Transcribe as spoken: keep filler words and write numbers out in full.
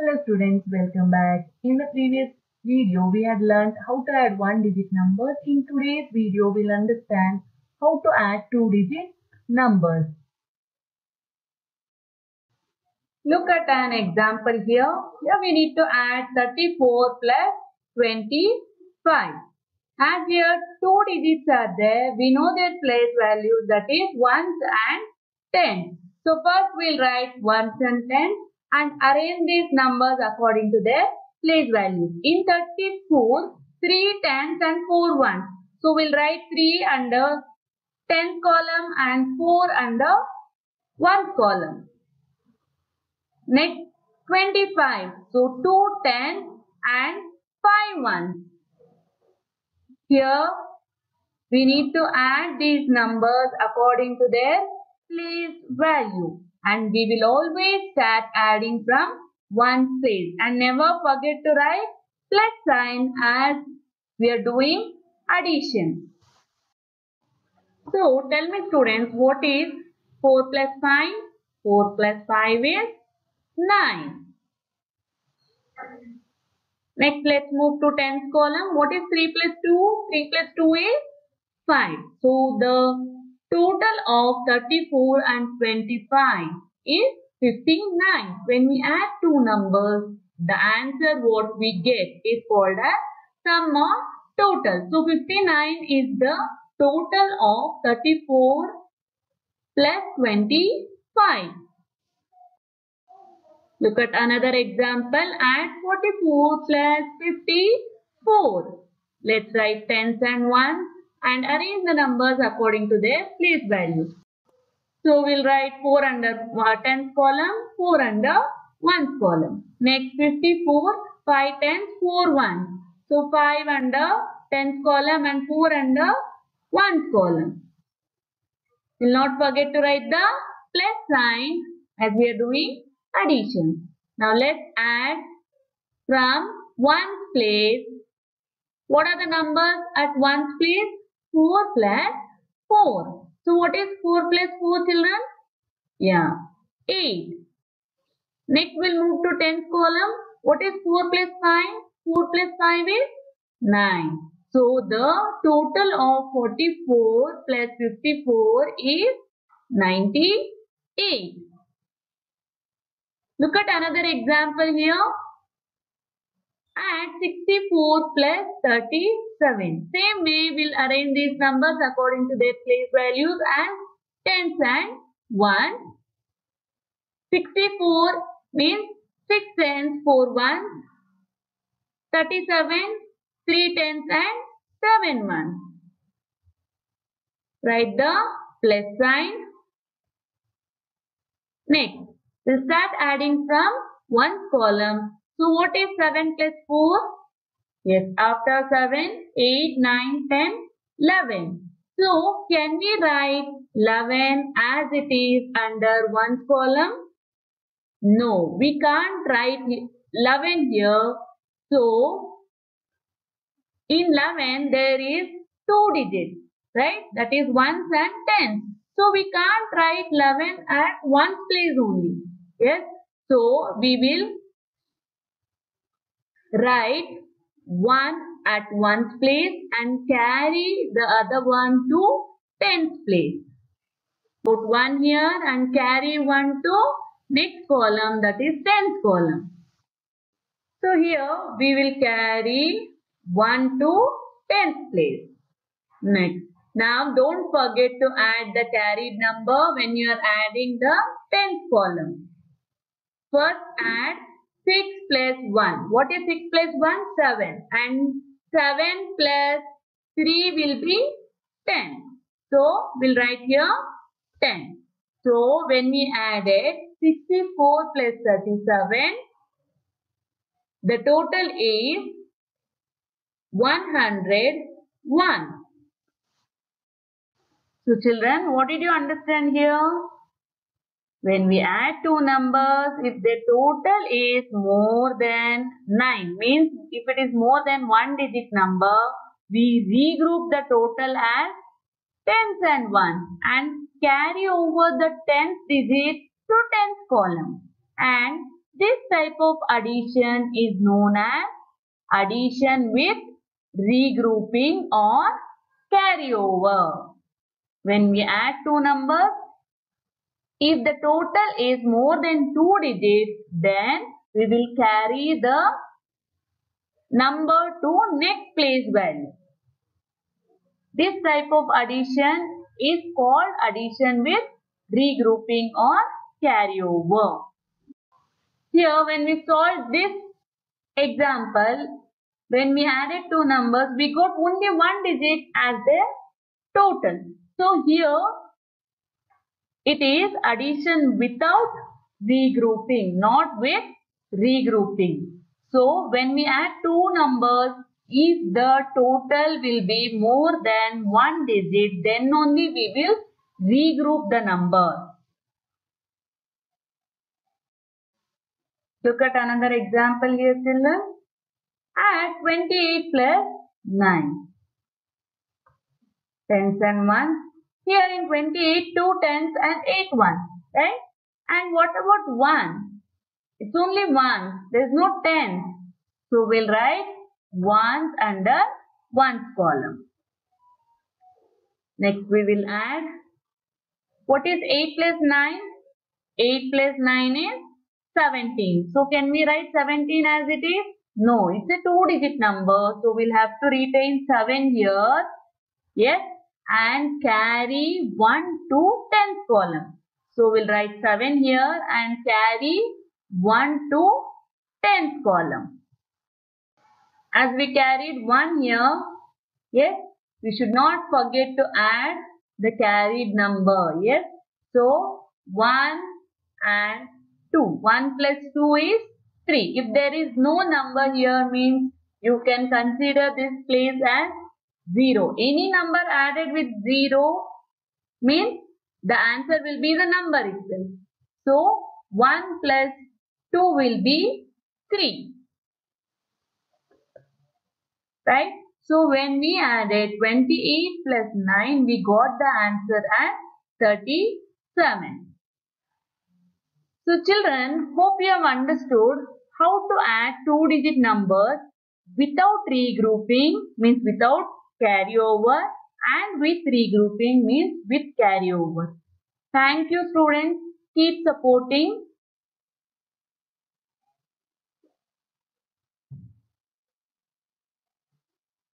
Hello students, welcome back. In the previous video, we had learned how to add one-digit numbers. In today's video, we'll understand how to add two-digit numbers. Look at an example here. Here we need to add thirty-four plus twenty-five. As here two digits are there, we know their place values, that is ones and tens. So first we'll write ones and tens and arrange these numbers according to their place values. In thirty-four, three tens and four ones. So we'll write three under tens column and four under ones column. Next, twenty-five. So two tens and five ones. Here we need to add these numbers according to their place value. And we will always start adding from one place. And never forget to write plus sign as we are doing addition. So tell me students, what is four plus five? four plus five is nine. Next, let's move to tens column. What is three plus two? three plus two is five. So the total of thirty-four and twenty-five is fifty-nine. When we add two numbers, the answer what we get is called as sum of total. So fifty-nine is the total of thirty-four plus twenty-five. Look at another example. Add forty-four plus fifty-four. Let's write tens and ones and arrange the numbers according to their place values. So we'll write four under tens column, four under ones column. Next, fifty-four, five tens, four ones. So five under tens column and four under ones column. We'll not forget to write the plus sign as we are doing addition. Now let's add from ones place. What are the numbers at ones place? four plus four. So what is four plus four, children? Yeah, eight. Next we'll move to tens column. What is four plus five? four plus five is nine. So the total of forty-four plus fifty-four is ninety-eight. Look at another example here. Add sixty-four plus thirty-seven. Same way we'll arrange these numbers according to their place values as tens and ones. sixty-four means six tens, four ones. thirty-seven, three tens and seven ones. Write the plus sign. Next, we'll start adding from ones column. So what is seven plus four? Yes, after seven, eight, nine, ten, eleven. So can we write eleven as it is under ones column? No, we can't write eleven here. So in eleven there is two digits, right? That is ones and tens. So we can't write eleven at ones place only. Yes, so we will write one at ones place and carry the other one to tens place. Put one here and carry one to next column, that is tens column. So here we will carry one to tens place. Next. Now don't forget to add the carried number when you are adding the tens column. First add six plus one. What is six plus one? seven. And seven plus three will be ten. So we'll write here ten. So when we added sixty-four plus thirty-seven, the total is one hundred one. So children, what did you understand here? When we add two numbers, if their total is more than nine, means if it is more than one digit number, we regroup the total as tens and ones and carry over the tenth digit to tens column. And This type of addition is known as addition with regrouping or carryover. When we add two numbers, if the total is more than two digits, then we will carry the number to next place value. This type of addition is called addition with regrouping or carryover. Here, when we solve this example, when we added two numbers, we got only one digit as their total. So here, it is addition without regrouping, not with regrouping. So when we add two numbers, if the total will be more than one digit, then only we will regroup the numbers. Look at another example here, children. Add twenty-eight plus nine. Tens and ones. Here in twenty-eight, two tens and eight ones, right? And what about one? It's only one. There's no tens. So we'll write ones under ones column. Next we will add. What is eight plus nine? eight plus nine is seventeen. So can we write seventeen as it is? No, it's a two digit number. So we'll have to retain seven here. Yes. And carry one to tenth column. So we'll write seven here and carry one to tenth column. As we carried one here, yes, we should not forget to add the carried number. Yes. So one and two. one plus two is three. If there is no number here, means you can consider this place as zero. Any number added with zero means the answer will be the number itself. So one plus two will be three. Right? So when we added twenty-eight plus nine, we got the answer as thirty-seven. So children, hope you have understood how to add two digit numbers without regrouping, means without carryover, and with regrouping means with carryover. Thank you students. Keep supporting.